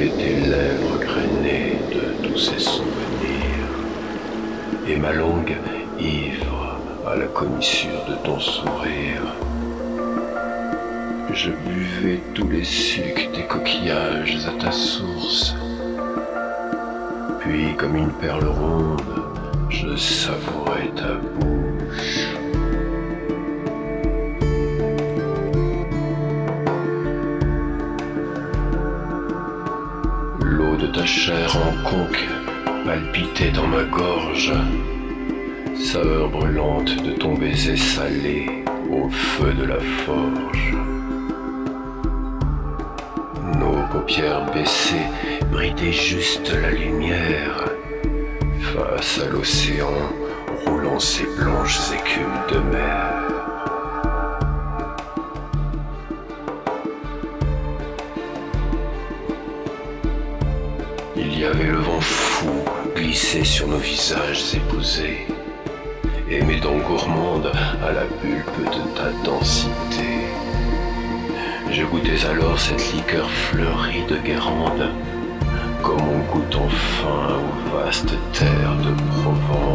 et tes lèvres grainées de tous ces souvenirs, et ma langue ivre à la commissure de ton sourire. Je buvais tous les sucs des coquillages à ta source, puis comme une perle ronde, je savourais ta bouche. L'eau de ta chair en conque palpitait dans ma gorge, saveur brûlante de ton baiser salé au feu de la forge. Nos paupières baissées brillaient juste la lumière, face à l'océan roulant ses blanches écumes de mer. Il y avait le vent fou glissé sur nos visages épousés, et mes dents gourmandes à la pulpe de ta densité. Je goûtais alors cette liqueur fleurie de Guérande, comme on goûte enfin aux vastes terres de Provence.